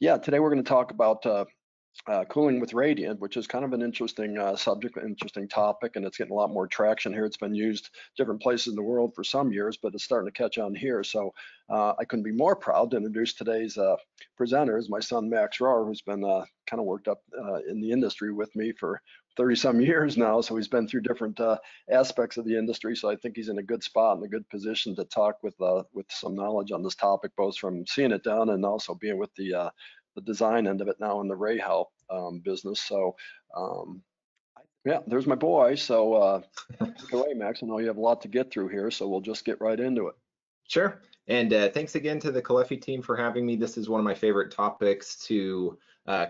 Yeah, today we're going to talk about cooling with radiant, which is kind of an interesting subject, an interesting topic, and it's getting a lot more traction here. It's been used different places in the world for some years, but it's starting to catch on here. So I couldn't be more proud to introduce today's presenters. My son, Max Rohr, who's been kind of worked up in the industry with me for 30 some years now. So he's been through different aspects of the industry. So I think he's in a good spot and a good position to talk with some knowledge on this topic, both from seeing it done and also being with the design end of it now in the REHAU business. So yeah, there's my boy. So take away, Max. I know you have a lot to get through here, so we'll just get right into it. Sure. And thanks again to the Caleffi team for having me. This is one of my favorite topics to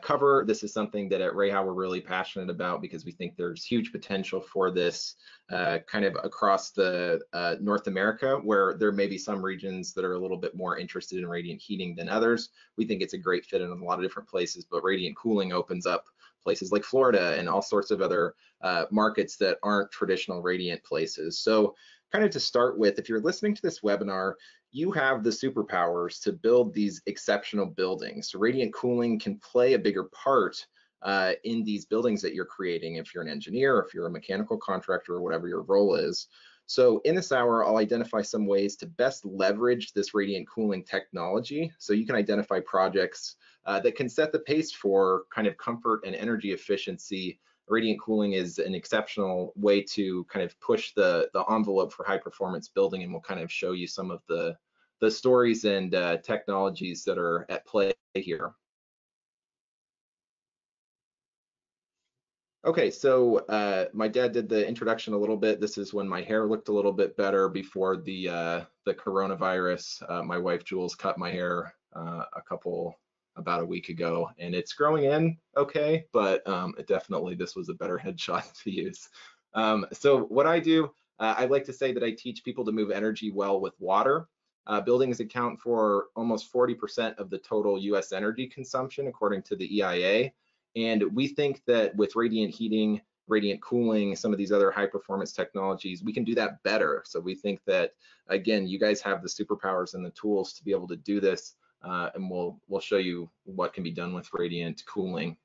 cover. This is something that at REHAU we're really passionate about because we think there's huge potential for this kind of across the North America, where there may be some regions that are a little bit more interested in radiant heating than others. We think it's a great fit in a lot of different places, but radiant cooling opens up places like Florida and all sorts of other markets that aren't traditional radiant places. So kind of to start with, if you're listening to this webinar, you have the superpowers to build these exceptional buildings. So radiant cooling can play a bigger part in these buildings that you're creating, if you're an engineer, if you're a mechanical contractor, or whatever your role is. So in this hour, I'll identify some ways to best leverage this radiant cooling technology so you can identify projects that can set the pace for kind of comfort and energy efficiency. Radiant cooling is an exceptional way to kind of push the envelope for high performance building, and we'll kind of show you some of the stories and technologies that are at play here. Okay, so my dad did the introduction a little bit. This is when my hair looked a little bit better before the coronavirus. My wife Jules cut my hair about a week ago, and it's growing in okay, but definitely this was a better headshot to use. So what I do, I like to say that I teach people to move energy well with water. Buildings account for almost 40% of the total US energy consumption, according to the EIA. And we think that with radiant heating, radiant cooling, some of these other high performance technologies, we can do that better. So we think that, again, you guys have the superpowers and the tools to be able to do this. And we'll show you what can be done with radiant cooling.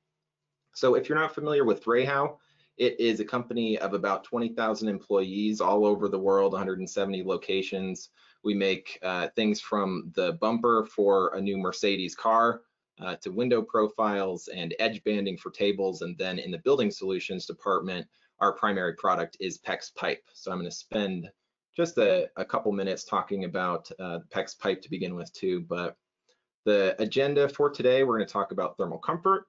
So if you're not familiar with REHAU, it is a company of about 20,000 employees all over the world, 170 locations. We make things from the bumper for a new Mercedes car to window profiles and edge banding for tables. And then in the building solutions department, our primary product is PEX pipe. So I'm going to spend just a couple minutes talking about PEX pipe to begin with too, but the agenda for today, we're going to talk about thermal comfort.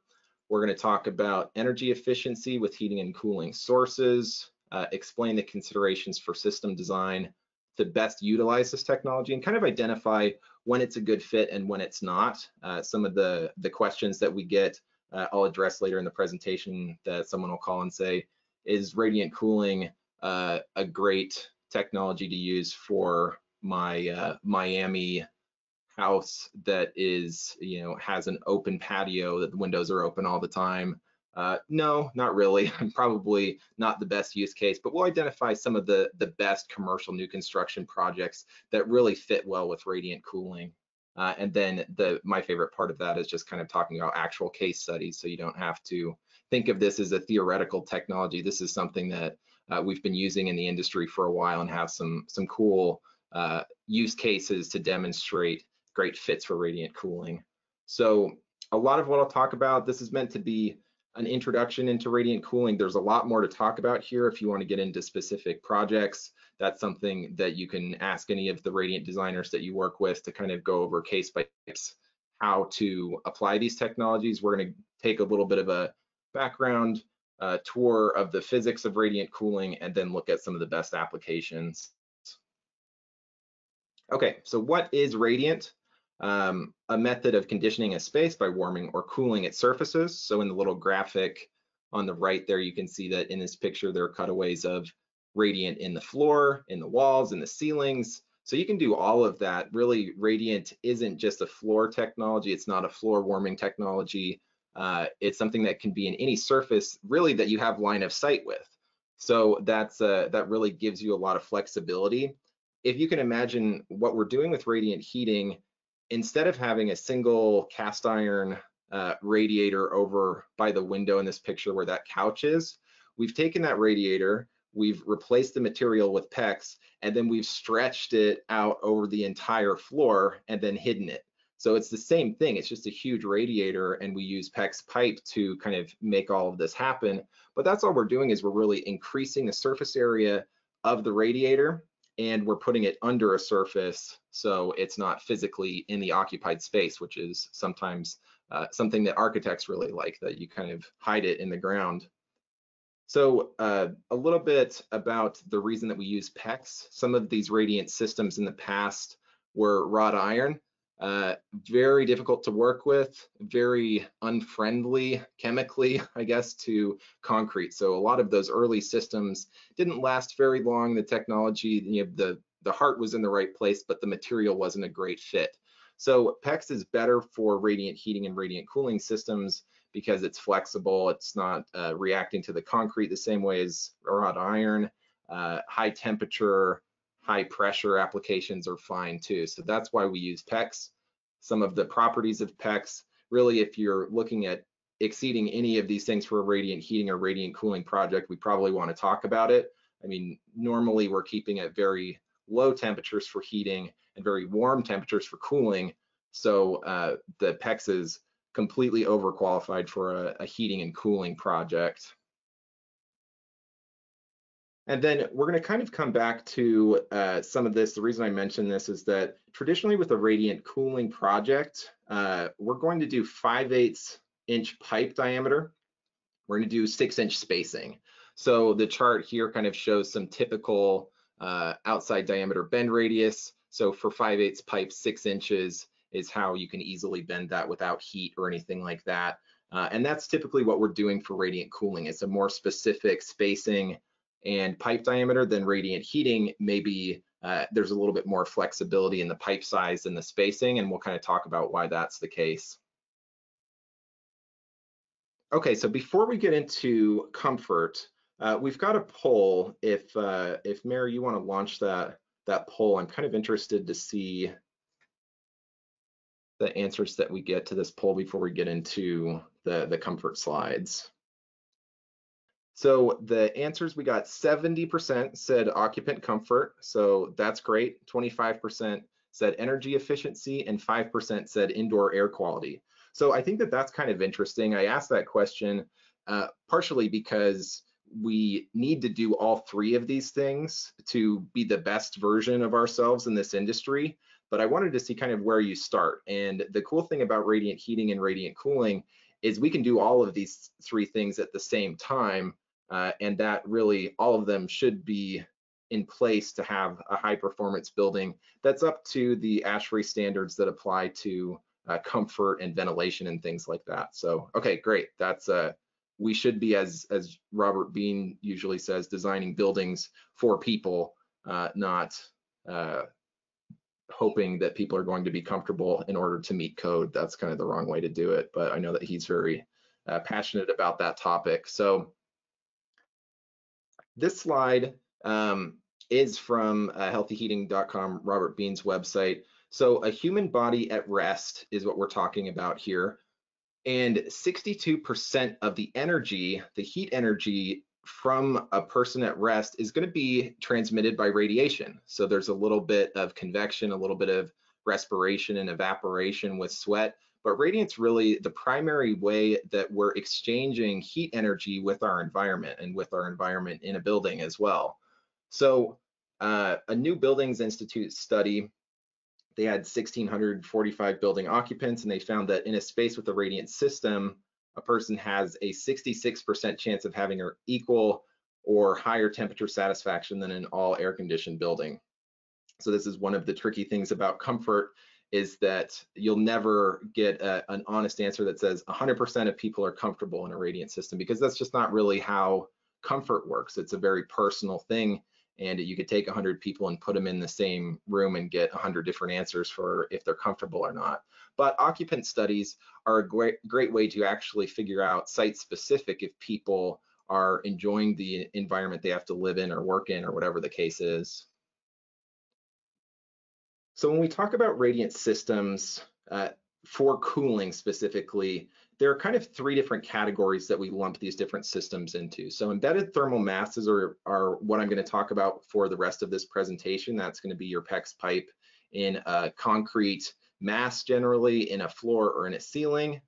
We're going to talk about energy efficiency with heating and cooling sources, explain the considerations for system design to best utilize this technology, and kind of identify when it's a good fit and when it's not. Some of the questions that we get, I'll address later in the presentation, that someone will call and say, is radiant cooling a great technology to use for my Miami house that is, you know, has an open patio that the windows are open all the time? No, not really. Probably not the best use case, but we'll identify some of the best commercial new construction projects that really fit well with radiant cooling. And then my favorite part of that is just kind of talking about actual case studies, so you don't have to think of this as a theoretical technology. This is something that we've been using in the industry for a while and have some cool use cases to demonstrate great fits for radiant cooling. So a lot of what I'll talk about, this is meant to be an introduction into radiant cooling. There's a lot more to talk about here. If you want to get into specific projects, that's something that you can ask any of the radiant designers that you work with to kind of go over case by case how to apply these technologies. We're going to take a little bit of a background tour of the physics of radiant cooling and then look at some of the best applications. Okay, so what is radiant? A method of conditioning a space by warming or cooling its surfaces. So in the little graphic on the right there, you can see that in this picture, there are cutaways of radiant in the floor, in the walls, in the ceilings. So you can do all of that. Really, radiant isn't just a floor technology. It's not a floor warming technology. It's something that can be in any surface really that you have line of sight with. So that's that really gives you a lot of flexibility. If you can imagine what we're doing with radiant heating, instead of having a single cast iron radiator over by the window in this picture where that couch is, we've taken that radiator, we've replaced the material with PEX, and then we've stretched it out over the entire floor and then hidden it. So it's the same thing, it's just a huge radiator, and we use PEX pipe to kind of make all of this happen. But that's all we're doing, is we're really increasing the surface area of the radiator, and we're putting it under a surface so it's not physically in the occupied space, which is sometimes something that architects really like, that you kind of hide it in the ground. So a little bit about the reason that we use PEX. Some of these radiant systems in the past were wrought iron, very difficult to work with, very unfriendly chemically, I guess, to concrete. So a lot of those early systems didn't last very long. The technology, you know, the heart was in the right place, but the material wasn't a great fit. So PEX is better for radiant heating and radiant cooling systems because it's flexible. It's not reacting to the concrete the same way as wrought iron. High temperature, high pressure applications are fine too. So that's why we use PEX. Some of the properties of PEX, really, if you're looking at exceeding any of these things for a radiant heating or radiant cooling project, we probably want to talk about it. I mean, normally we're keeping it very low temperatures for heating and very warm temperatures for cooling. So the PEX is completely overqualified for a heating and cooling project. And then we're going to kind of come back to some of this. The reason I mentioned this is that traditionally with a radiant cooling project, we're going to do 5/8" pipe diameter. We're going to do 6" spacing. So the chart here kind of shows some typical outside diameter bend radius. So for 5/8" pipe, 6" is how you can easily bend that without heat or anything like that. And that's typically what we're doing for radiant cooling. It's a more specific spacing and pipe diameter than radiant heating. Maybe there's a little bit more flexibility in the pipe size and the spacing, and we'll kind of talk about why that's the case. Okay, so before we get into comfort, we've got a poll. If Mary, you want to launch that poll, I'm kind of interested to see the answers that we get to this poll before we get into the comfort slides. So the answers we got, 70% said occupant comfort, so that's great. 25% said energy efficiency, and 5% said indoor air quality. So I think that that's kind of interesting. I asked that question partially because we need to do all three of these things to be the best version of ourselves in this industry, but I wanted to see kind of where you start. And the cool thing about radiant heating and radiant cooling is we can do all of these three things at the same time, and that really all of them should be in place to have a high performance building that's up to the ASHRAE standards that apply to comfort and ventilation and things like that. So okay, great. That's we should be, as Robert Bean usually says, designing buildings for people, not hoping that people are going to be comfortable in order to meet code. That's kind of the wrong way to do it, but I know that he's very passionate about that topic. So this slide is from healthyheating.com, Robert Bean's website. So a human body at rest is what we're talking about here. And 62% of the energy, the heat energy from a person at rest, is going to be transmitted by radiation. So there's a little bit of convection, a little bit of respiration and evaporation with sweat, but radiant's really the primary way that we're exchanging heat energy with our environment and with our environment in a building as well. So a New Buildings Institute study, they had 1,645 building occupants, and they found that in a space with a radiant system, a person has a 66% chance of having an equal or higher temperature satisfaction than an all air conditioned building. So this is one of the tricky things about comfort, is that you'll never get an honest answer that says 100% of people are comfortable in a radiant system, because that's just not really how comfort works. It's a very personal thing. And you could take 100 people and put them in the same room and get 100 different answers for if they're comfortable or not. But occupant studies are a great way to actually figure out site-specific if people are enjoying the environment they have to live in or work in or whatever the case is. So when we talk about radiant systems for cooling specifically, there are kind of three different categories that we lump these different systems into. So embedded thermal masses are what I'm going to talk about for the rest of this presentation. That's going to be your PEX pipe in a concrete mass, generally in a floor or in a ceiling.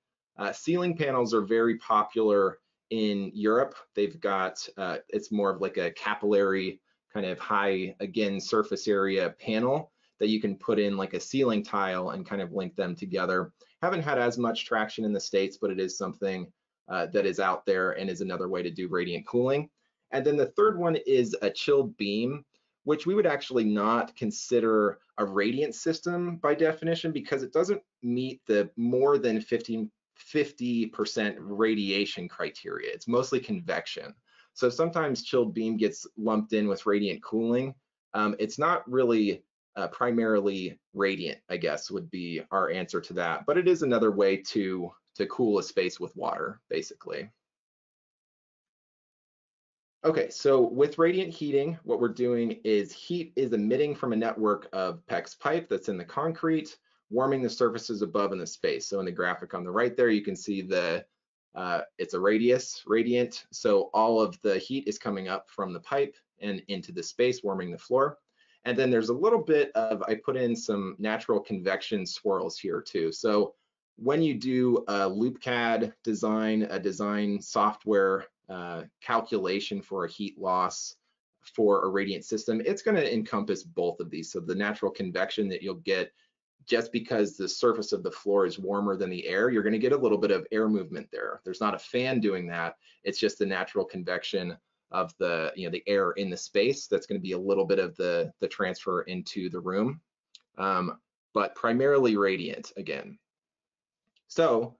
Ceiling panels are very popular in Europe. They've got, it's more of like a capillary kind of high, again, surface area panel that you can put in like a ceiling tile and kind of link them together. Haven't had as much traction in the States, but it is something that is out there and is another way to do radiant cooling. And then the third one is a chilled beam, which we would actually not consider a radiant system by definition because it doesn't meet the more than 50% radiation criteria. It's mostly convection. So sometimes chilled beam gets lumped in with radiant cooling. It's not really primarily radiant, I guess, would be our answer to that. But it is another way to cool a space with water, basically. Okay, so with radiant heating, what we're doing is heat is emitting from a network of PEX pipe that's in the concrete, warming the surfaces above in the space. So in the graphic on the right there, you can see the it's a radius, radiant. So all of the heat is coming up from the pipe and into the space, warming the floor. And then there's a little bit of, I put in some natural convection swirls here too. So when you do a LoopCAD design, a design software calculation for a heat loss for a radiant system, it's going to encompass both of these. So the natural convection that you'll get just because the surface of the floor is warmer than the air, you're going to get a little bit of air movement there. There's not a fan doing that. It's just the natural convection of the, you know, the air in the space. That's going to be a little bit of the transfer into the room, but primarily radiant again. So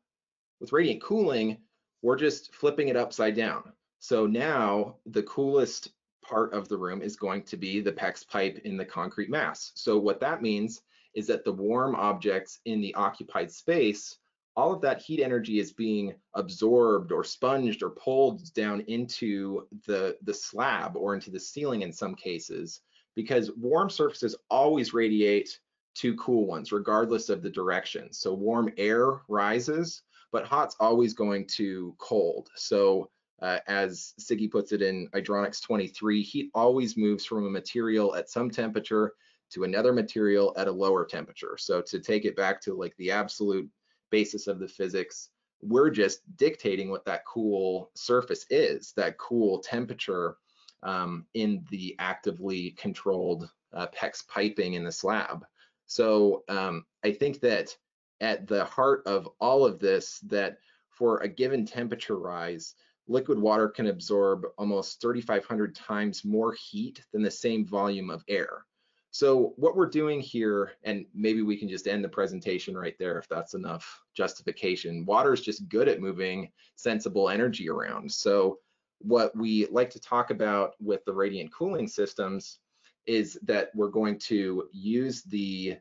with radiant cooling, we're just flipping it upside down. So now the coolest part of the room is going to be the PEX pipe in the concrete mass. So what that means is that the warm objects in the occupied space, all of that heat energy is being absorbed or sponged or pulled down into the slab or into the ceiling in some cases, because warm surfaces always radiate to cool ones, regardless of the direction. So warm air rises, but hot's always going to cold. So as Siggy puts it in Idronics 23, heat always moves from a material at some temperature to another material at a lower temperature. So to take it back to like the absolute basis of the physics, we're just dictating what that cool surface is, that cool temperature in the actively controlled PEX piping in the slab. So I think that at the heart of all of this, that for a given temperature rise, liquid water can absorb almost 3,500 times more heat than the same volume of air. So what we're doing here, and maybe we can just end the presentation right there if that's enough justification, water is just good at moving sensible energy around. So what we like to talk about with the radiant cooling systems is that we're going to use the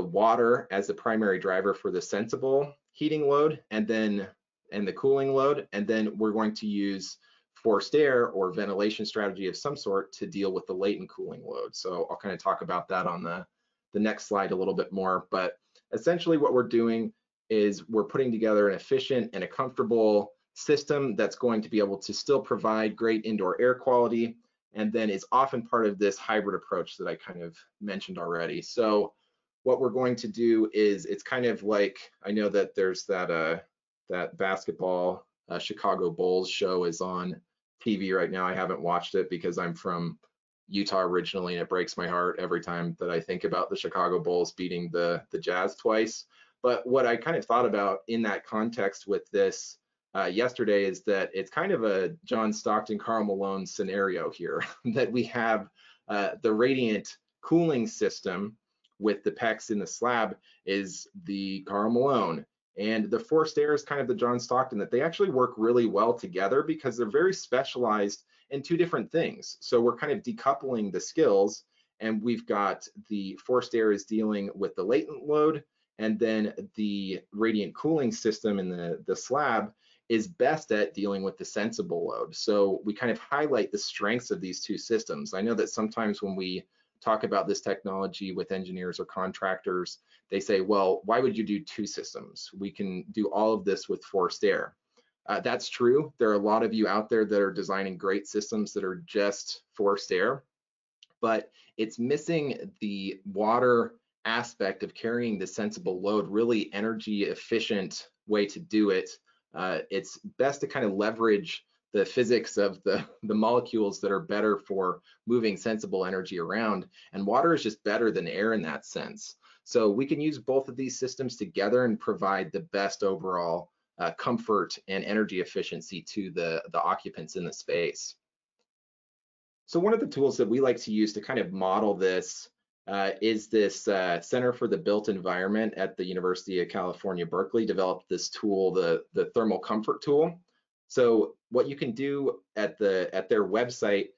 water as the primary driver for the sensible heating load and the cooling load, and then we're going to use forced air or ventilation strategy of some sort to deal with the latent cooling load. So I'll kind of talk about that on the next slide a little bit more, but essentially what we're doing is we're putting together an efficient and a comfortable system that's going to be able to still provide great indoor air quality, and then is often part of this hybrid approach that I kind of mentioned already. So what we're going to do is, it's kind of like, I know that there's that that basketball Chicago Bulls show is on TV right now. I haven't watched it because I'm from Utah originally, and it breaks my heart every time that I think about the Chicago Bulls beating the Jazz twice. But what I kind of thought about in that context with this yesterday is that it's kind of a John Stockton, Karl Malone scenario here, that we have the radiant cooling system with the PEX in the slab is the Karl Malone, and the forced air is kind of the John Stockton, that they actually work really well together because they're very specialized in two different things. So we're kind of decoupling the skills, and we've got the forced air is dealing with the latent load, and then the radiant cooling system in the slab is best at dealing with the sensible load. So we kind of highlight the strengths of these two systems. I know that sometimes when we talk about this technology with engineers or contractors, they say, well, why would you do two systems? We can do all of this with forced air. That's true. There are a lot of you out there that are designing great systems that are just forced air, but it's missing the water aspect of carrying the sensible load, really energy efficient way to do it. It's best to kind of leverage the physics of the molecules that are better for moving sensible energy around, and water is just better than air in that sense. So we can use both of these systems together and provide the best overall comfort and energy efficiency to the occupants in the space. So one of the tools that we like to use to kind of model this is this Center for the Built Environment at the University of California, Berkeley developed this tool, the thermal comfort tool. So what you can do at their website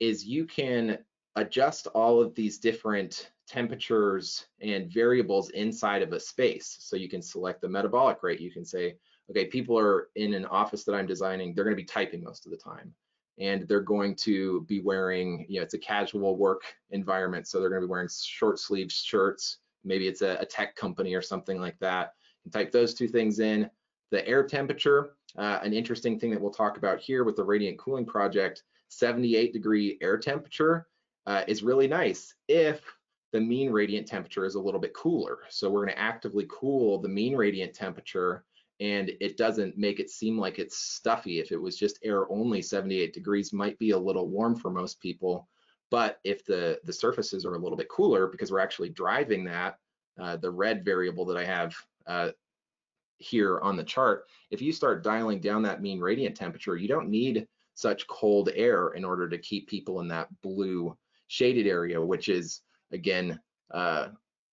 is you can adjust all of these different temperatures and variables inside of a space. So you can select the metabolic rate. You can say, okay, people are in an office that I'm designing, they're gonna be typing most of the time. And they're going to be wearing, you know, it's a casual work environment. So they're gonna be wearing short sleeve shirts. Maybe it's a tech company or something like that. And type those two things in. The air temperature, an interesting thing that we'll talk about here with the Radiant Cooling Project, 78-degree air temperature is really nice if the mean radiant temperature is a little bit cooler. So we're gonna actively cool the mean radiant temperature, and it doesn't make it seem like it's stuffy. If it was just air only, 78 degrees might be a little warm for most people, but if the surfaces are a little bit cooler because we're actually driving that, the red variable that I have here on the chart, if you start dialing down that mean radiant temperature, you don't need such cold air in order to keep people in that blue shaded area, which is, again,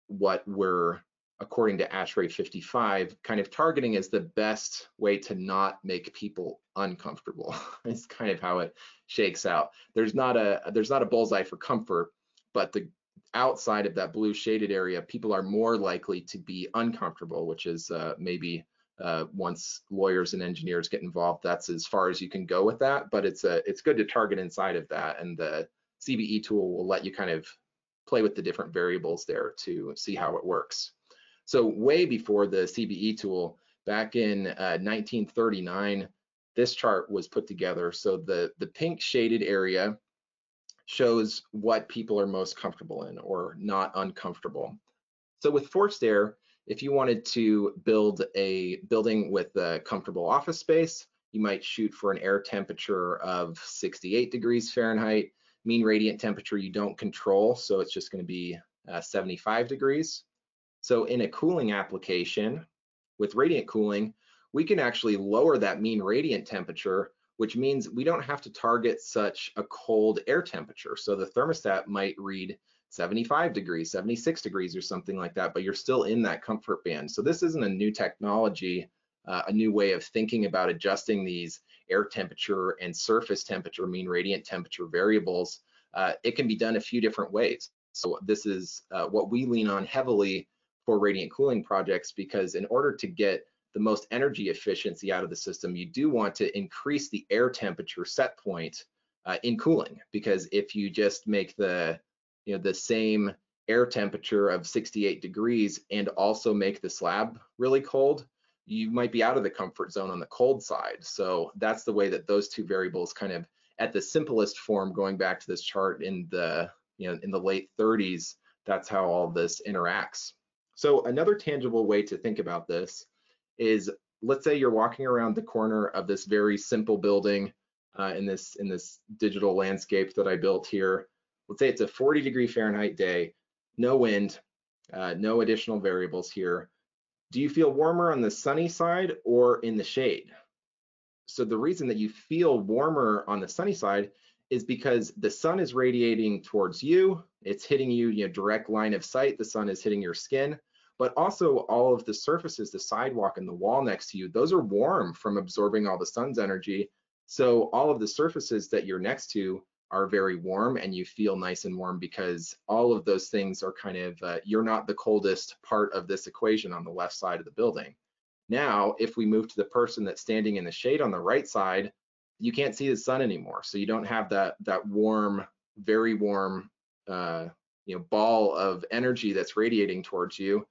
what we're, according to ASHRAE 55, kind of targeting as the best way to not make people uncomfortable. It's kind of how it shakes out. There's not a bullseye for comfort, but the outside of that blue shaded area, people are more likely to be uncomfortable, which is maybe once lawyers and engineers get involved, that's as far as you can go with that. But it's good to target inside of that, and the CBE tool will let you kind of play with the different variables there to see how it works. So way before the CBE tool, back in 1939, this chart was put together. So the pink shaded area shows what people are most comfortable in or not uncomfortable. So with forced air, if you wanted to build a building with a comfortable office space, you might shoot for an air temperature of 68 degrees Fahrenheit. Mean radiant temperature you don't control, so it's just going to be 75 degrees. So in a cooling application with radiant cooling, we can actually lower that mean radiant temperature, which means we don't have to target such a cold air temperature. So the thermostat might read 75 degrees, 76 degrees or something like that, but you're still in that comfort band. So this isn't a new technology, a new way of thinking about adjusting these air temperature and surface temperature, mean radiant temperature variables. It can be done a few different ways. So this is what we lean on heavily for radiant cooling projects, because in order to get the most energy efficiency out of the system, you do want to increase the air temperature set point in cooling, because if you just make the same air temperature of 68 degrees and also make the slab really cold, you might be out of the comfort zone on the cold side. So that's the way that those two variables kind of, at the simplest form, going back to this chart in the in the late 30s, that's how all this interacts. So another tangible way to think about this is, let's say you're walking around the corner of this very simple building in this digital landscape that I built here. Let's say it's a 40 degree Fahrenheit day, no wind, no additional variables here. Do you feel warmer on the sunny side or in the shade? So the reason that you feel warmer on the sunny side is because the sun is radiating towards you. It's hitting you, direct line of sight. The sun is hitting your skin, but also all of the surfaces, the sidewalk and the wall next to you, those are warm from absorbing all the sun's energy. So all of the surfaces that you're next to are very warm, and you feel nice and warm because all of those things are kind of, you're not the coldest part of this equation on the left side of the building. Now, if we move to the person that's standing in the shade on the right side, you can't see the sun anymore. So you don't have that warm, very warm ball of energy that's radiating towards you.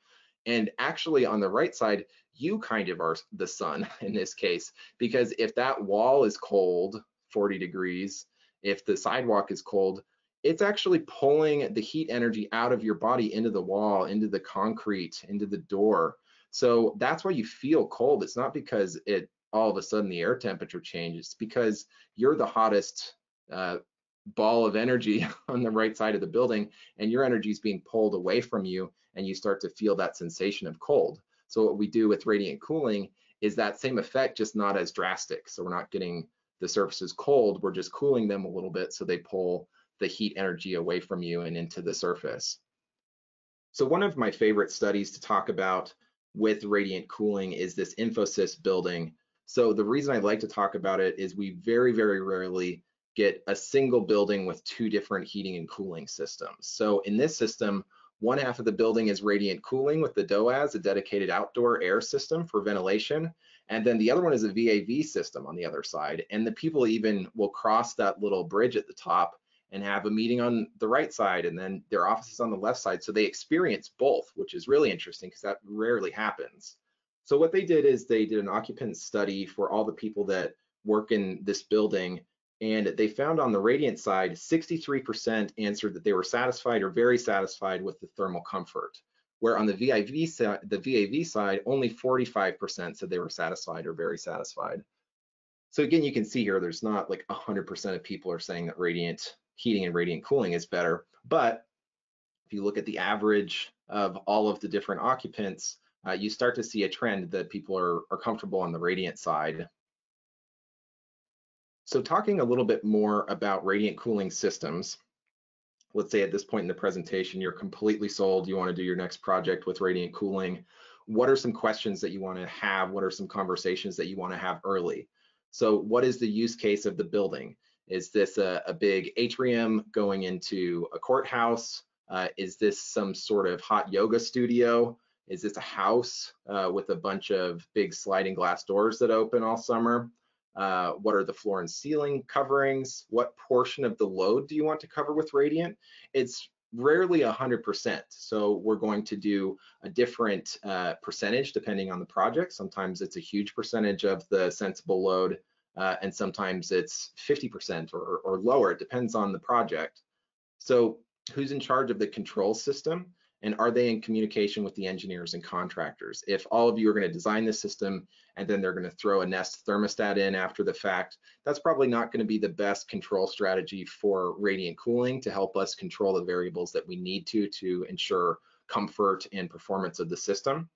And actually on the right side, you kind of are the sun in this case, because if that wall is cold, 40 degrees, if the sidewalk is cold, it's actually pulling the heat energy out of your body into the wall, into the concrete, into the door. So that's why you feel cold. It's not because it all of a sudden the air temperature changes, it's because you're the hottest ball of energy on the right side of the building, and your energy is being pulled away from you, and you start to feel that sensation of cold. So what we do with radiant cooling is that same effect, just not as drastic. So we're not getting the surfaces cold, we're just cooling them a little bit so they pull the heat energy away from you and into the surface. So one of my favorite studies to talk about with radiant cooling is this Infosys building. So the reason I like to talk about it is we very, very rarely get a single building with two different heating and cooling systems. So in this system, one half of the building is radiant cooling with the DOAS, a dedicated outdoor air system for ventilation. And then the other one is a VAV system on the other side. And the people even will cross that little bridge at the top and have a meeting on the right side, and then their offices on the left side. So they experience both, which is really interesting because that rarely happens. So what they did is they did an occupant study for all the people that work in this building, and they found on the radiant side, 63% answered that they were satisfied or very satisfied with the thermal comfort, where on the VAV side, only 45% said they were satisfied or very satisfied. So again, you can see here, there's not like 100% of people are saying that radiant heating and radiant cooling is better, but if you look at the average of all of the different occupants, you start to see a trend that people are comfortable on the radiant side. So talking a little bit more about radiant cooling systems, let's say at this point in the presentation, you're completely sold, you want to do your next project with radiant cooling. What are some questions that you want to have? What are some conversations that you want to have early? So what is the use case of the building? Is this a big atrium going into a courthouse? Is this some sort of hot yoga studio? Is this a house with a bunch of big sliding glass doors that open all summer? What are the floor and ceiling coverings? What portion of the load do you want to cover with radiant? It's rarely 100%. So we're going to do a different percentage depending on the project. Sometimes it's a huge percentage of the sensible load, and sometimes it's 50% or lower. It depends on the project. So who's in charge of the control system? And are they in communication with the engineers and contractors? If all of you are going to design this system and then they're going to throw a Nest thermostat in after the fact, that's probably not going to be the best control strategy for radiant cooling to help us control the variables that we need to ensure comfort and performance of the system.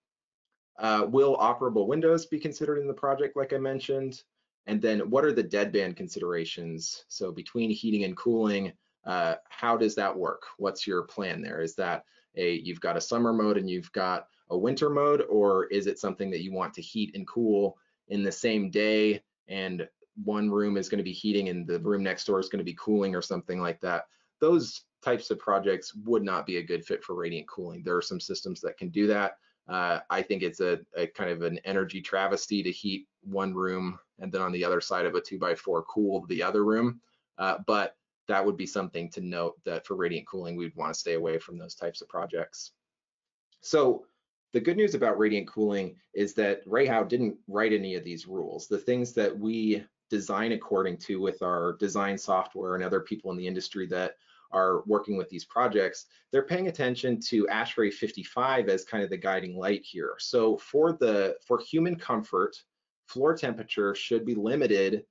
Will operable windows be considered in the project, like I mentioned? And then what are the deadband considerations? So between heating and cooling, how does that work? What's your plan there? Is that you've got a summer mode and you've got a winter mode, or is it something that you want to heat and cool in the same day, and one room is going to be heating and the room next door is going to be cooling or something like that? Those types of projects would not be a good fit for radiant cooling. There are some systems that can do that. I think it's a kind of an energy travesty to heat one room and then on the other side of a 2x4 cool the other room, but that would be something to note, that for radiant cooling, we'd want to stay away from those types of projects. So the good news about radiant cooling is that REHAU didn't write any of these rules. The things that we design according to with our design software and other people in the industry that are working with these projects, they're paying attention to ASHRAE 55 as kind of the guiding light here. So for human comfort, floor temperature should be limited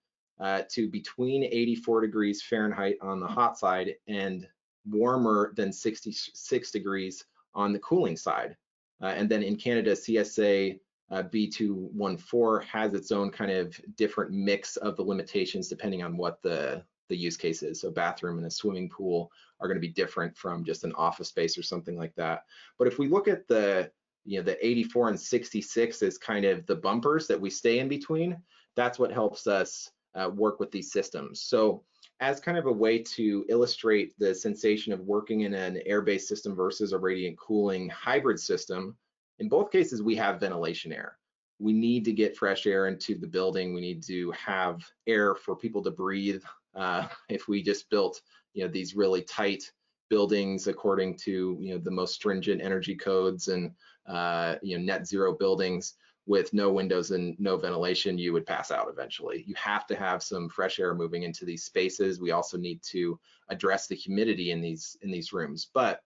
to between 84 degrees Fahrenheit on the hot side and warmer than 66 degrees on the cooling side. And then in Canada, CSA B214 has its own kind of different mix of the limitations depending on what the use case is. So bathroom and a swimming pool are going to be different from just an office space or something like that. But if we look at the 84 and 66 as kind of the bumpers that we stay in between, that's what helps us work with these systems. So as kind of a way to illustrate the sensation of working in an air-based system versus a radiant cooling hybrid system, in both cases, we have ventilation air. We need to get fresh air into the building. We need to have air for people to breathe. If we just built these really tight buildings according to the most stringent energy codes and net zero buildings with no windows and no ventilation, you would pass out eventually. You have to have some fresh air moving into these spaces. We also need to address the humidity in these rooms. But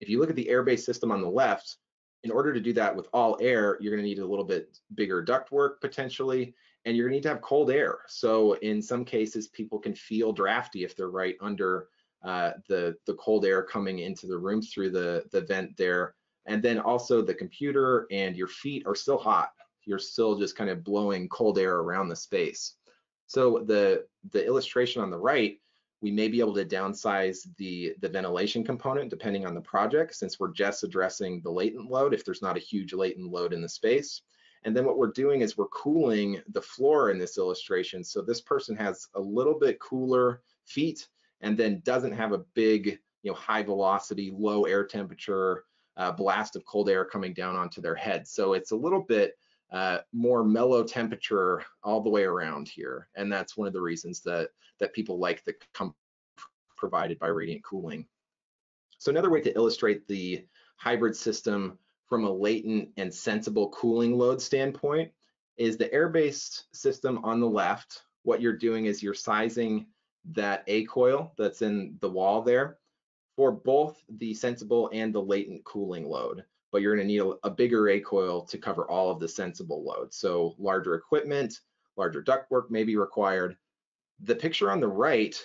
if you look at the air-based system on the left, in order to do that with all air, you're gonna need a little bit bigger ductwork potentially, and you're gonna need to have cold air. So in some cases, people can feel drafty if they're right under the cold air coming into the room through the vent there. And then also the computer and your feet are still hot. You're still just kind of blowing cold air around the space. So the illustration on the right, we may be able to downsize the ventilation component depending on the project, since we're just addressing the latent load if there's not a huge latent load in the space. And then what we're doing is we're cooling the floor in this illustration. So this person has a little bit cooler feet and then doesn't have a big, high velocity, low air temperature blast of cold air coming down onto their head. So it's a little bit more mellow temperature all the way around here. And that's one of the reasons that people like the comfort provided by radiant cooling. So another way to illustrate the hybrid system from a latent and sensible cooling load standpoint is the air-based system on the left. What you're doing is you're sizing that A coil that's in the wall there for both the sensible and the latent cooling load, but you're going to need a bigger A coil to cover all of the sensible load. So larger equipment, larger ductwork may be required. The picture on the right,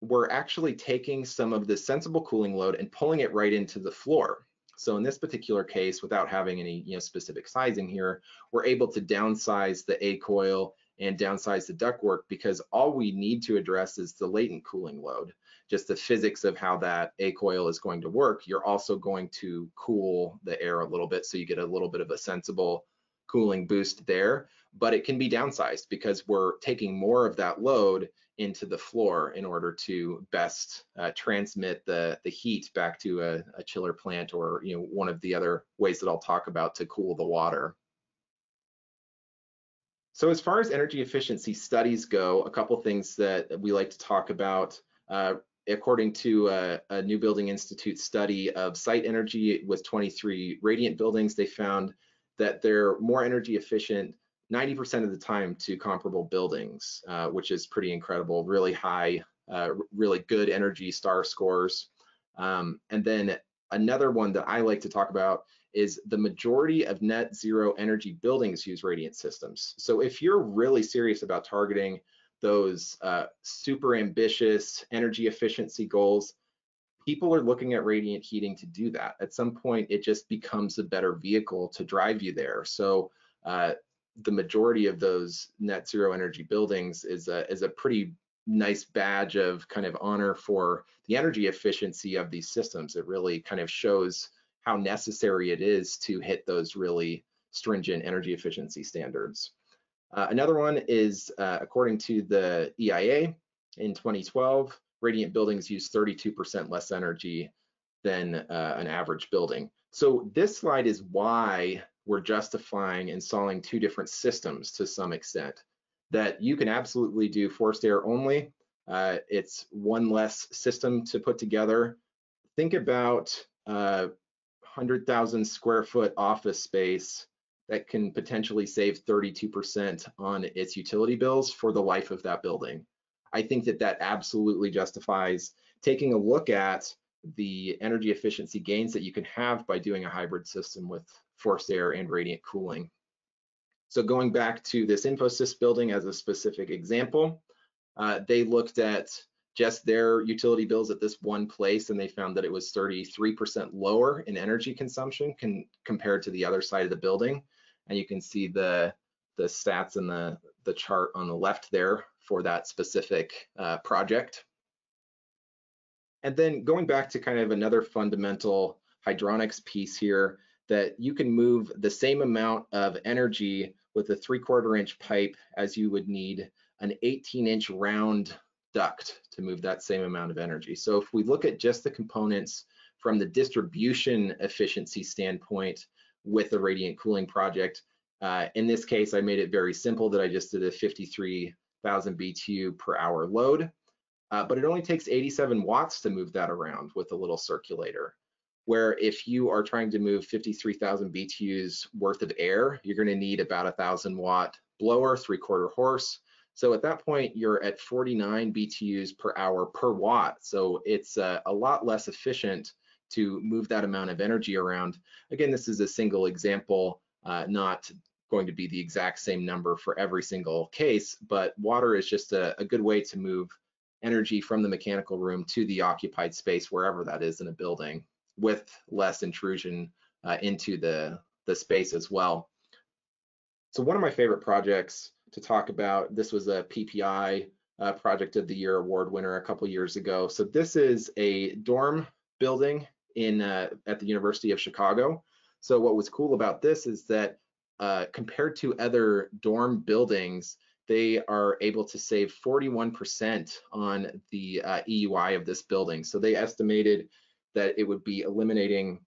we're actually taking some of the sensible cooling load and pulling it right into the floor. So in this particular case, without having any specific sizing here, we're able to downsize the A coil and downsize the ductwork because all we need to address is the latent cooling load, just the physics of how that A coil is going to work. You're also going to cool the air a little bit, so you get a little bit of a sensible cooling boost there, but it can be downsized because we're taking more of that load into the floor in order to best transmit the heat back to a chiller plant or one of the other ways that I'll talk about to cool the water. So as far as energy efficiency studies go, a couple things that we like to talk about. According to a New Building Institute study of site energy with 23 radiant buildings, they found that they're more energy efficient 90% of the time to comparable buildings, which is pretty incredible, really high, really good energy star scores. And then another one that I like to talk about is the majority of net zero energy buildings use radiant systems. So if you're really serious about targeting those super ambitious energy efficiency goals, people are looking at radiant heating to do that. At some point, it just becomes a better vehicle to drive you there. So the majority of those net zero energy buildings is a pretty nice badge of kind of honor for the energy efficiency of these systems. It really kind of shows how necessary it is to hit those really stringent energy efficiency standards. Another one is, according to the EIA, in 2012, radiant buildings use 32% less energy than an average building. So this slide is why we're justifying installing two different systems to some extent, that you can absolutely do forced air only. It's one less system to put together. Think about 100,000 square foot office space that can potentially save 32% on its utility bills for the life of that building. I think that absolutely justifies taking a look at the energy efficiency gains that you can have by doing a hybrid system with forced air and radiant cooling. So going back to this Infosys building as a specific example, they looked at just their utility bills at this one place, and they found that it was 33% lower in energy consumption compared to the other side of the building. And you can see the stats in the chart on the left there for that specific project. And then going back to kind of another fundamental hydronics piece here, that you can move the same amount of energy with a 3/4 inch pipe as you would need an 18-inch round duct to move that same amount of energy. So if we look at just the components from the distribution efficiency standpoint with a radiant cooling project, in this case, I made it very simple that I just did a 53,000 BTU per hour load. but it only takes 87 watts to move that around with a little circulator. Where if you are trying to move 53,000 BTUs worth of air, you're going to need about a 1,000-watt blower, 3/4 horse. So at that point, you're at 49 BTUs per hour per watt. So it's a lot less efficient to move that amount of energy around. Again, this is a single example, not going to be the exact same number for every single case, but water is just a good way to move energy from the mechanical room to the occupied space, wherever that is in a building, with less intrusion into the space as well. So one of my favorite projects to talk about, this was a PPI Project of the Year award winner a couple years ago. So this is a dorm building in at the University of Chicago. So what was cool about this is that compared to other dorm buildings, they are able to save 41% on the EUI of this building. So they estimated that it would be eliminating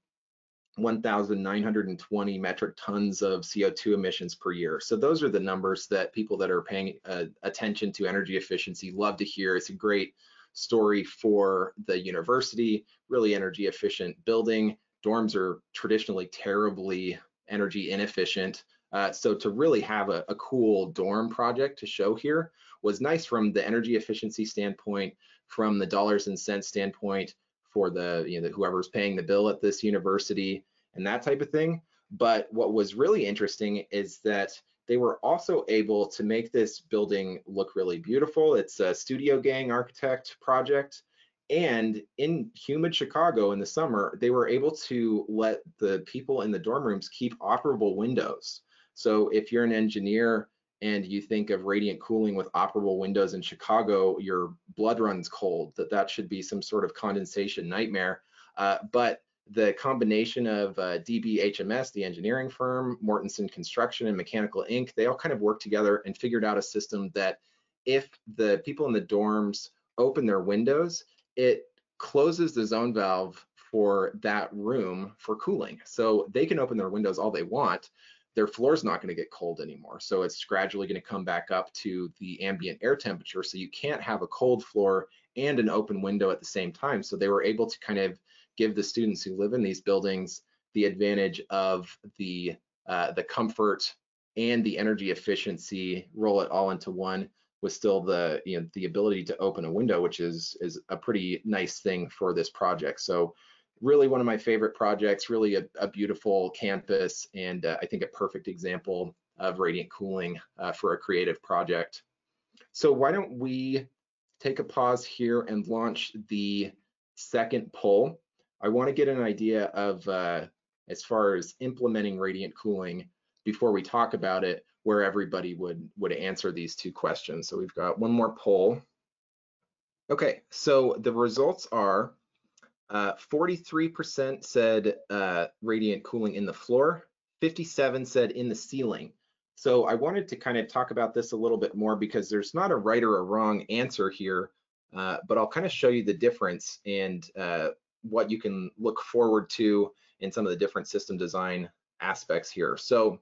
1,920 metric tons of CO2 emissions per year. So those are the numbers that people that are paying attention to energy efficiency love to hear. It's a great story for the university, really energy efficient building. Dorms are traditionally terribly energy inefficient. So to really have a cool dorm project to show here was nice from the energy efficiency standpoint, from the dollars and cents standpoint, for the, you know, whoever's paying the bill at this university and that type of thing. But what was really interesting is that they were also able to make this building look really beautiful. It's a Studio Gang architect project. And in humid Chicago in the summer, they were able to let the people in the dorm rooms keep operable windows. So if you're an engineer and you think of radiant cooling with operable windows in Chicago, your blood runs cold, that should be some sort of condensation nightmare. But the combination of DB HMS, the engineering firm, Mortenson Construction and Mechanical Inc., they all kind of worked together and figured out a system that if the people in the dorms open their windows, it closes the zone valve for that room for cooling. So they can open their windows all they want. Their floor's not going to get cold anymore. So it's gradually going to come back up to the ambient air temperature. So you can't have a cold floor and an open window at the same time. So they were able to kind of give the students who live in these buildings the advantage of the comfort and the energy efficiency, roll it all into one, with still the, you know, the ability to open a window, which is a pretty nice thing for this project. So really one of my favorite projects, really a beautiful campus, and I think a perfect example of radiant cooling for a creative project. So why don't we take a pause here and launch the second poll. I want to get an idea of, as far as implementing radiant cooling before we talk about it, where everybody would answer these two questions. So we've got one more poll. Okay, so the results are 43% said radiant cooling in the floor, 57% said in the ceiling. So I wanted to kind of talk about this a little bit more because there's not a right or a wrong answer here, but I'll kind of show you the difference and what you can look forward to in some of the different system design aspects here. So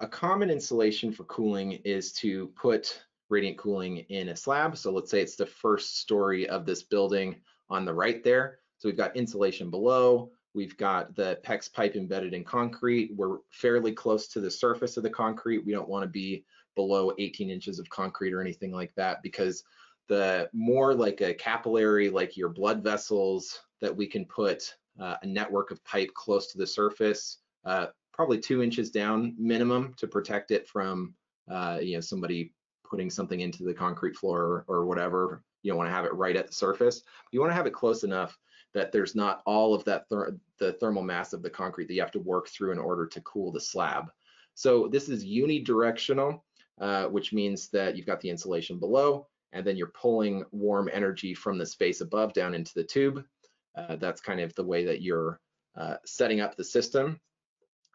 a common installation for cooling is to put radiant cooling in a slab. So let's say it's the first story of this building on the right there. So we've got insulation below, we've got the PEX pipe embedded in concrete. We're fairly close to the surface of the concrete. We don't want to be below 18 inches of concrete or anything like that, because the more like a capillary, like your blood vessels, that we can put a network of pipe close to the surface, probably 2 inches down minimum, to protect it from you know, somebody putting something into the concrete floor or whatever. You don't want to have it right at the surface. You want to have it close enough that there's not all of that the thermal mass of the concrete that you have to work through in order to cool the slab. So this is unidirectional, which means that you've got the insulation below, and then you're pulling warm energy from the space above down into the tube. That's kind of the way that you're setting up the system.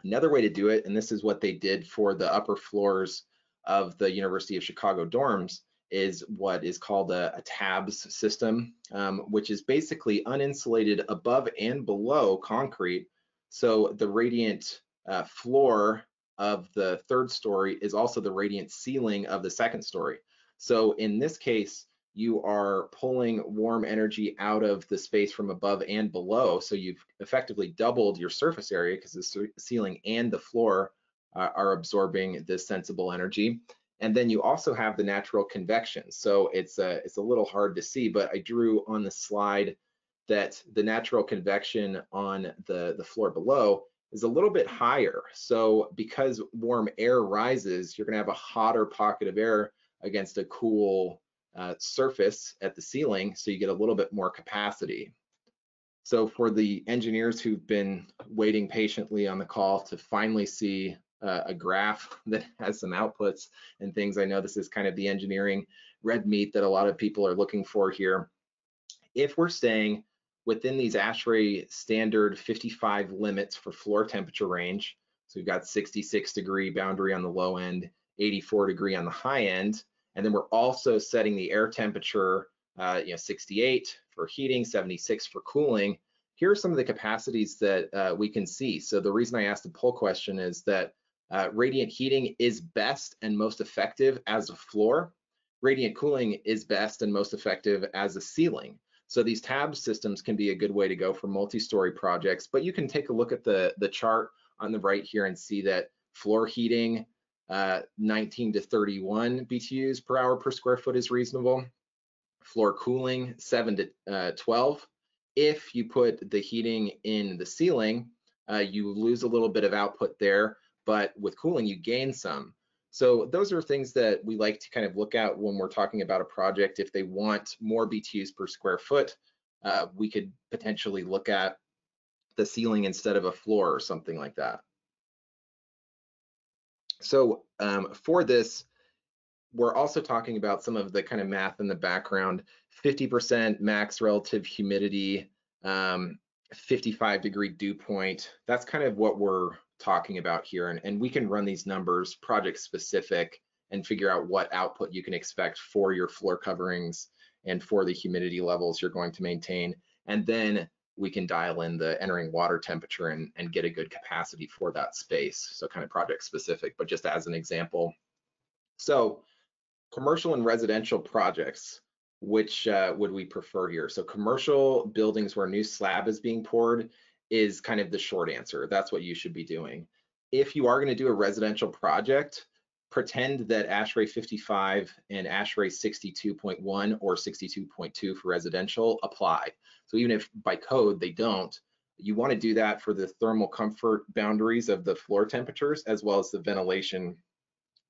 Another way to do it, and this is what they did for the upper floors of the University of Chicago dorms, is what is called a TABS system, which is basically uninsulated above and below concrete. So the radiant floor of the third story is also the radiant ceiling of the second story. So in this case, you are pulling warm energy out of the space from above and below. So you've effectively doubled your surface area because the ceiling and the floor are absorbing this sensible energy. And then you also have the natural convection. So it's a little hard to see, but I drew on the slide that the natural convection on the floor below is a little bit higher. So because warm air rises, you're gonna have a hotter pocket of air against a cool surface at the ceiling, so you get a little bit more capacity. So for the engineers who've been waiting patiently on the call to finally see a graph that has some outputs and things, I know this is kind of the engineering red meat that a lot of people are looking for here. If we're staying within these ASHRAE standard 55 limits for floor temperature range, so we've got 66 degree boundary on the low end, 84 degree on the high end, and then we're also setting the air temperature, 68 for heating, 76 for cooling. Here are some of the capacities that we can see. So the reason I asked the poll question is that radiant heating is best and most effective as a floor. Radiant cooling is best and most effective as a ceiling. So these TABS systems can be a good way to go for multi-story projects, but you can take a look at the chart on the right here and see that floor heating, 19 to 31 BTUs per hour per square foot is reasonable. Floor cooling, 7 to 12. If you put the heating in the ceiling, you lose a little bit of output there, but with cooling, you gain some. So those are things that we like to kind of look at when we're talking about a project. If they want more BTUs per square foot, we could potentially look at the ceiling instead of a floor or something like that. So for this, we're also talking about some of the kind of math in the background. 50% max relative humidity, 55 degree dew point. That's kind of what we're talking about here, and we can run these numbers project specific and figure out what output you can expect for your floor coverings and for the humidity levels you're going to maintain, and then we can dial in the entering water temperature and get a good capacity for that space. So kind of project specific, but just as an example. So commercial and residential projects, which would we prefer here? So commercial buildings where new slab is being poured is kind of the short answer. That's what you should be doing. If you are going to do a residential project, pretend that ASHRAE 55 and ASHRAE 62.1 or 62.2 for residential apply. So even if by code they don't, you want to do that for the thermal comfort boundaries of the floor temperatures, as well as the ventilation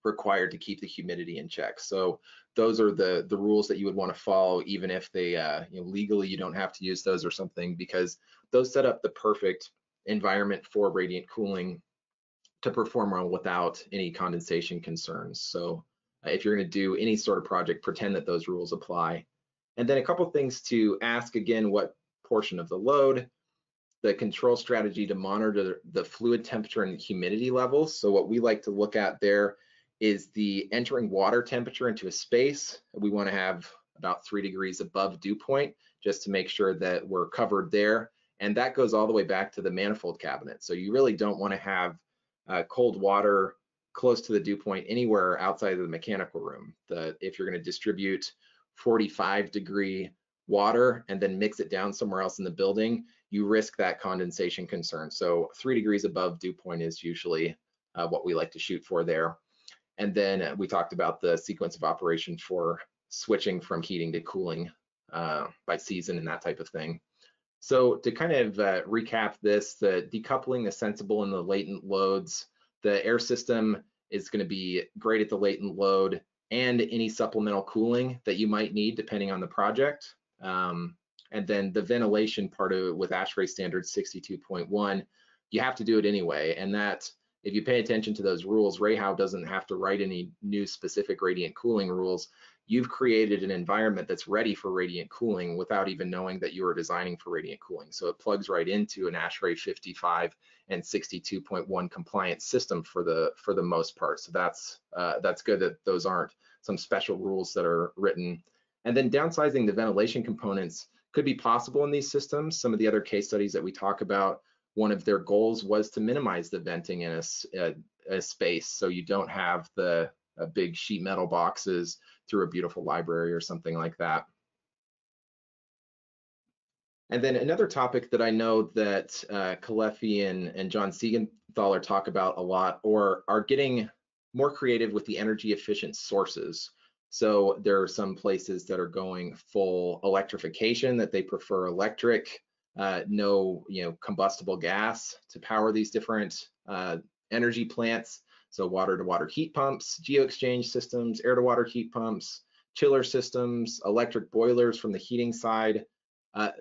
required to keep the humidity in check. So those are the rules that you would want to follow, even if they legally you don't have to use those or something, because those set up the perfect environment for radiant cooling to perform well without any condensation concerns. So if you're going to do any sort of project, pretend that those rules apply. And then a couple things to ask again: what portion of the load, the control strategy to monitor the fluid temperature and humidity levels. So what we like to look at there is the entering water temperature into a space. We want to have about 3 degrees above dew point, just to make sure that we're covered there. And that goes all the way back to the manifold cabinet. So you really don't want to have cold water close to the dew point anywhere outside of the mechanical room. If you're going to distribute 45 degree water and then mix it down somewhere else in the building, you risk that condensation concern. So 3 degrees above dew point is usually what we like to shoot for there. And then we talked about the sequence of operation for switching from heating to cooling by season and that type of thing. So to kind of recap this, the decoupling the sensible and the latent loads, the air system is going to be great at the latent load and any supplemental cooling that you might need depending on the project. And then the ventilation part of it with ASHRAE standard 62.1, you have to do it anyway. And that, if you pay attention to those rules, REHAU doesn't have to write any new specific radiant cooling rules. You've created an environment that's ready for radiant cooling without even knowing that you were designing for radiant cooling. So it plugs right into an ASHRAE 55 and 62.1 compliance system for the most part. So that's good that those aren't some special rules that are written. And then downsizing the ventilation components could be possible in these systems. Some of the other case studies that we talk about, one of their goals was to minimize the venting in a space, so you don't have the big sheet metal boxes through a beautiful library or something like that. And then another topic that I know that Caleffi and John Siegenthaler talk about a lot, or are getting more creative with the energy efficient sources. So there are some places that are going full electrification, that they prefer electric, no combustible gas to power these different energy plants. So water-to-water heat pumps, geo-exchange systems, air-to-water heat pumps, chiller systems, electric boilers from the heating side.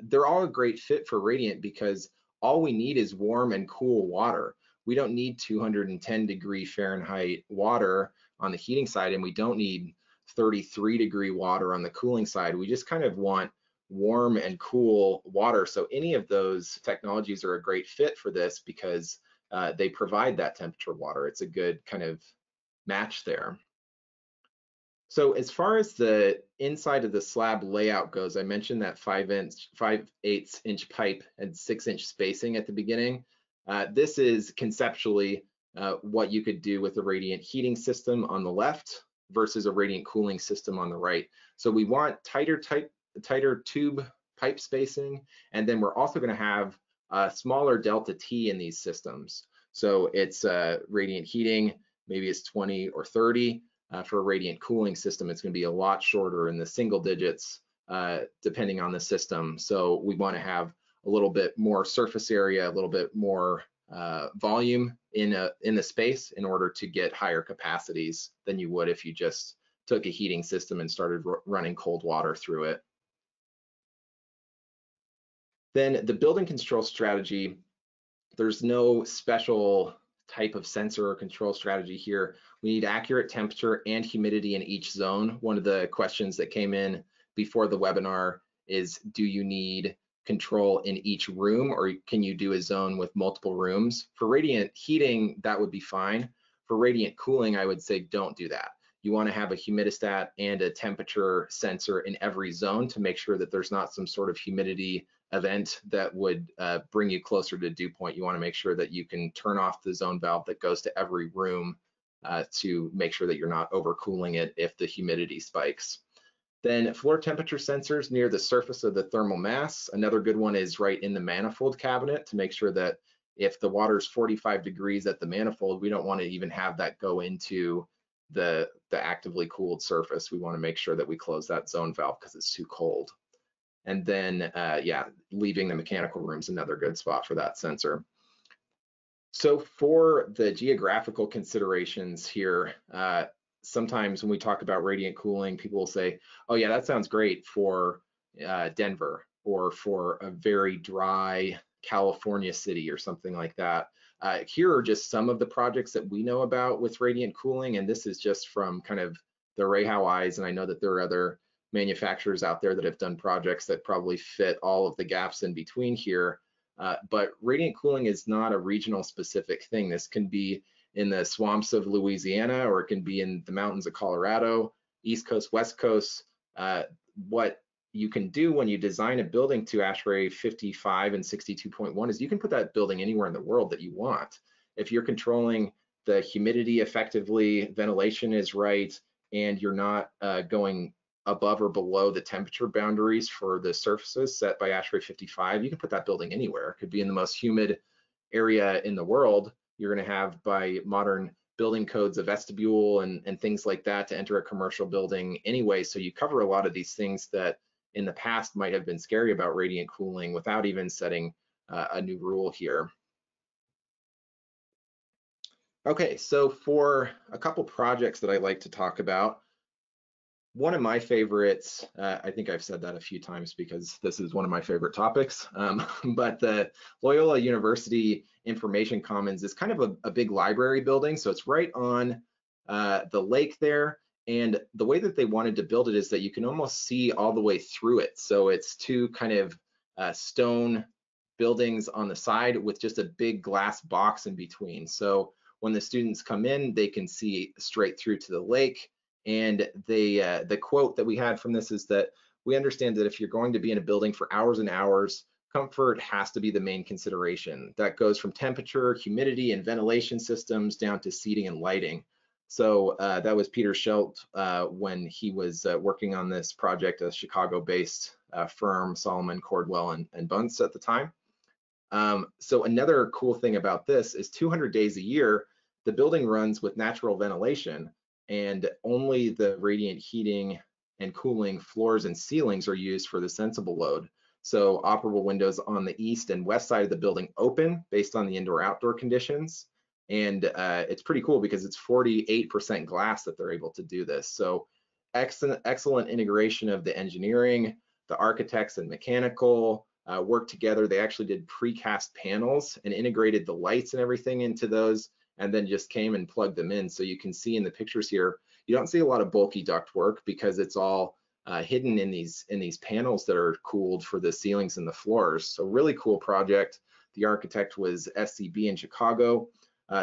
They're all a great fit for Radiant because all we need is warm and cool water. We don't need 210 degree Fahrenheit water on the heating side, and we don't need 33 degree water on the cooling side. We just kind of want warm and cool water. So any of those technologies are a great fit for this because they provide that temperature water. It's a good kind of match there. So as far as the inside of the slab layout goes, I mentioned that 5/8 inch pipe and 6 inch spacing at the beginning. This is conceptually what you could do with a radiant heating system on the left versus a radiant cooling system on the right. So we want tighter tube pipe spacing, and then we're also going to have a smaller delta T in these systems. So it's radiant heating, maybe it's 20 or 30. For a radiant cooling system, it's going to be a lot shorter, in the single digits, depending on the system. So we want to have a little bit more surface area, a little bit more volume in the space in order to get higher capacities than you would if you just took a heating system and started running cold water through it. Then the building control strategy, there's no special type of sensor or control strategy here. We need accurate temperature and humidity in each zone. One of the questions that came in before the webinar is, do you need control in each room, or can you do a zone with multiple rooms? For radiant heating, that would be fine. For radiant cooling, I would say don't do that. You want to have a humidistat and a temperature sensor in every zone to make sure that there's not some sort of humidity event that would bring you closer to dew point. You want to make sure that you can turn off the zone valve that goes to every room to make sure that you're not overcooling it if the humidity spikes. Then floor temperature sensors near the surface of the thermal mass. Another good one is right in the manifold cabinet to make sure that if the water's 45 degrees at the manifold, we don't want to even have that go into the actively cooled surface. We want to make sure that we close that zone valve because it's too cold. And then, yeah, leaving the mechanical room is another good spot for that sensor. So for the geographical considerations here, sometimes when we talk about radiant cooling, people will say, oh yeah, that sounds great for Denver or for a very dry California city or something like that. Here are just some of the projects that we know about with radiant cooling, and this is just from kind of the REHAU eyes, and I know that there are other manufacturers out there that have done projects that probably fit all of the gaps in between here. But radiant cooling is not a regional specific thing. This can be in the swamps of Louisiana, or it can be in the mountains of Colorado, East Coast, West Coast. What you can do when you design a building to ASHRAE 55 and 62.1 is you can put that building anywhere in the world that you want. If you're controlling the humidity effectively, ventilation is right, and you're not going above or below the temperature boundaries for the surfaces set by ASHRAE 55, you can put that building anywhere. It could be in the most humid area in the world. You're going to have, by modern building codes, a vestibule and things like that to enter a commercial building anyway. So you cover a lot of these things that in the past might have been scary about radiant cooling without even setting a new rule here. Okay, so for a couple projects that I like to talk about, one of my favorites, I think I've said that a few times because this is one of my favorite topics, but the Loyola University Information Commons is kind of a big library building. So it's right on the lake there. And the way that they wanted to build it is that you can almost see all the way through it. So it's two kind of stone buildings on the side with just a big glass box in between. So when the students come in, they can see straight through to the lake. And the quote that we had from this is that we understand that if you're going to be in a building for hours and hours, comfort has to be the main consideration. That goes from temperature, humidity, and ventilation systems down to seating and lighting. So that was Peter Schelt when he was working on this project, a Chicago-based firm, Solomon, Cordwell, and Bunce at the time. So another cool thing about this is 200 days a year, the building runs with natural ventilation, and only the radiant heating and cooling floors and ceilings are used for the sensible load. So operable windows on the east and west side of the building open based on the indoor-outdoor conditions. And it's pretty cool because it's 48% glass that they're able to do this. So excellent integration of the engineering, the architects and mechanical work together. They actually did precast panels and integrated the lights and everything into those, and then just came and plugged them in. So you can see in the pictures here, you don't see a lot of bulky duct work because it's all hidden in these panels that are cooled for the ceilings and the floors. So really cool project. The architect was SCB in Chicago.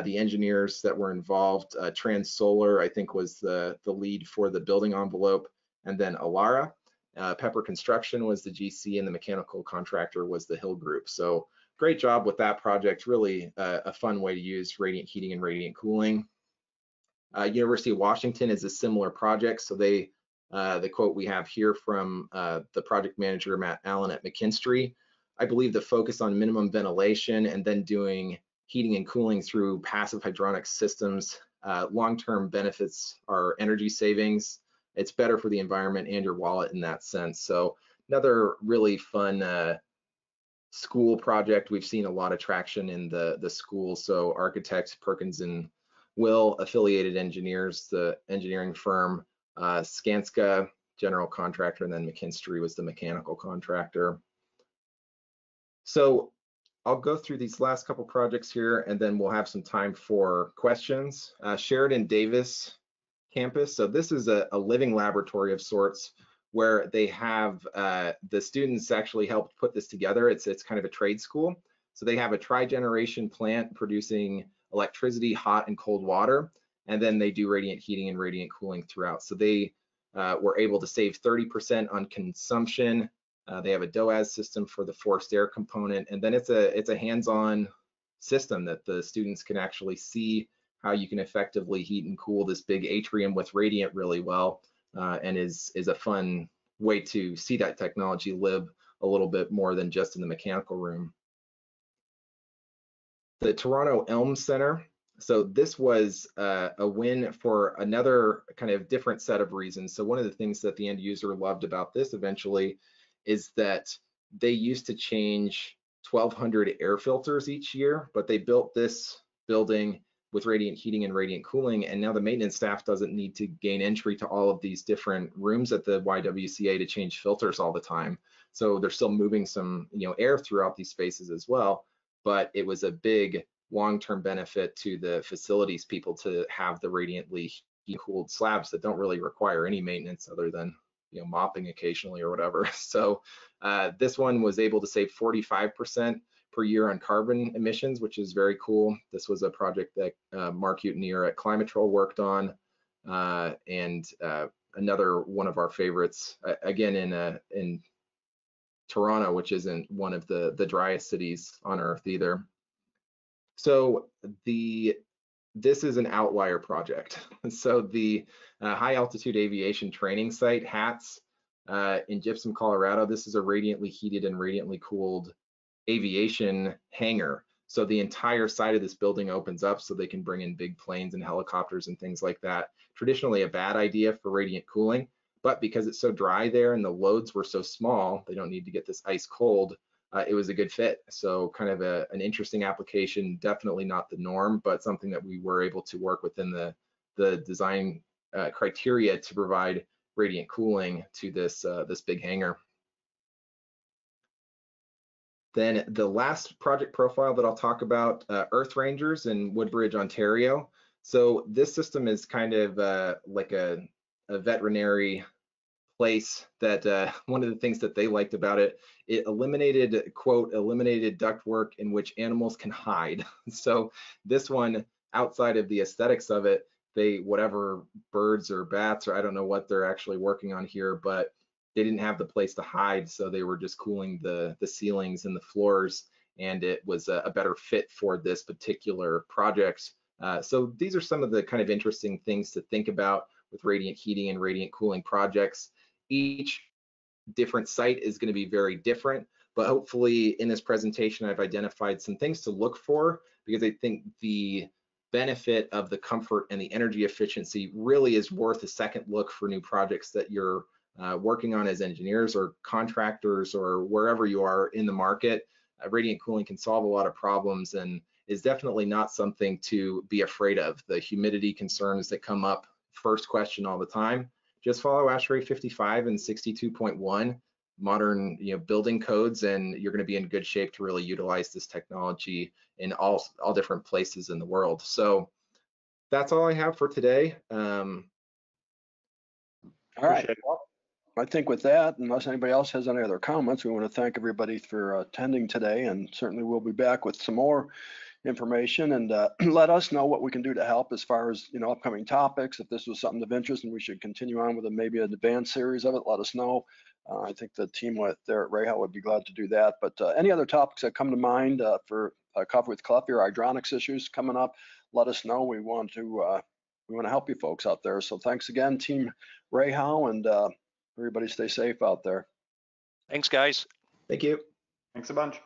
The engineers that were involved, TransSolar, I think, was the lead for the building envelope, and then Alara. Pepper Construction was the GC, and the mechanical contractor was the Hill Group. So great job with that project. Really a fun way to use radiant heating and radiant cooling. University of Washington is a similar project. So they, the quote we have here from the project manager, Matt Allen at McKinstry, I believe the focus on minimum ventilation and then doing heating and cooling through passive hydronic systems. Long-term benefits are energy savings. It's better for the environment and your wallet in that sense. So another really fun school project. We've seen a lot of traction in the school. So architects Perkins and Will, affiliated engineers, the engineering firm, Skanska, general contractor, and then McKinstry was the mechanical contractor. So I'll go through these last couple projects here, and then we'll have some time for questions. Sheridan Davis campus. So this is a living laboratory of sorts where they have the students actually helped put this together. It's kind of a trade school. So they have a tri-generation plant producing electricity, hot and cold water, and then they do radiant heating and radiant cooling throughout. So they were able to save 30% on consumption. They have a DOAS system for the forced air component, and then it's a hands-on system that the students can actually see how you can effectively heat and cool this big atrium with radiant really well, and is a fun way to see that technology live a little bit more than just in the mechanical room. The Toronto Elm Center. So this was a win for another kind of different set of reasons. So one of the things that the end user loved about this eventually is that they used to change 1,200 air filters each year, but they built this building with radiant heating and radiant cooling, and now the maintenance staff doesn't need to gain entry to all of these different rooms at the YWCA to change filters all the time. So they're still moving some, you know, air throughout these spaces as well, but it was a big long-term benefit to the facilities people to have the radiantly cooled slabs that don't really require any maintenance other than, you know, mopping occasionally or whatever. So this one was able to save 45% per year on carbon emissions, which is very cool. This was a project that Mark Utenier at Climatrol worked on, and another one of our favorites, again in Toronto, which isn't one of the driest cities on earth either. So this is an outlier project. So the high altitude aviation training site, HATS, in Gypsum, Colorado, this is a radiantly heated and radiantly cooled aviation hangar. So the entire side of this building opens up so they can bring in big planes and helicopters and things like that. Traditionally a bad idea for radiant cooling, but because it's so dry there and the loads were so small, they don't need to get this ice cold, it was a good fit. So kind of an interesting application, definitely not the norm, but something that we were able to work within the design criteria to provide radiant cooling to this big hangar. Then the last project profile that I'll talk about, Earth Rangers in Woodbridge, Ontario. So this system is kind of like a veterinary place that one of the things that they liked about it, it eliminated, quote, eliminated ductwork in which animals can hide. So this one, outside of the aesthetics of it, they, whatever birds or bats, or I don't know what they're actually working on here, but they didn't have the place to hide, so they were just cooling the ceilings and the floors, and it was a better fit for this particular project So these are some of the kind of interesting things to think about with radiant heating and radiant cooling projects. Each different site is going to be very different, but hopefully in this presentation, I've identified some things to look for, because I think the benefit of the comfort and the energy efficiency really is worth a second look for new projects that you're working on as engineers or contractors or wherever you are in the market. Radiant cooling can solve a lot of problems and is definitely not something to be afraid of. The humidity concerns that come up, first question all the time. Just follow ASHRAE 55 and 62.1 modern building codes, and you're going to be in good shape to really utilize this technology in all different places in the world. So that's all I have for today. All right. Well, I think with that, unless anybody else has any other comments, we want to thank everybody for attending today, and certainly we'll be back with some more information, and let us know what we can do to help as far as upcoming topics. If this was something of interest and we should continue on with it, maybe an advanced series of it, let us know. I think the team there at REHAU would be glad to do that, but any other topics that come to mind for Coffee with Caleffi or Idronics issues coming up, let us know. We want to help you folks out there. So thanks again, team REHAU, and everybody stay safe out there. Thanks, guys. Thank you. Thanks a bunch.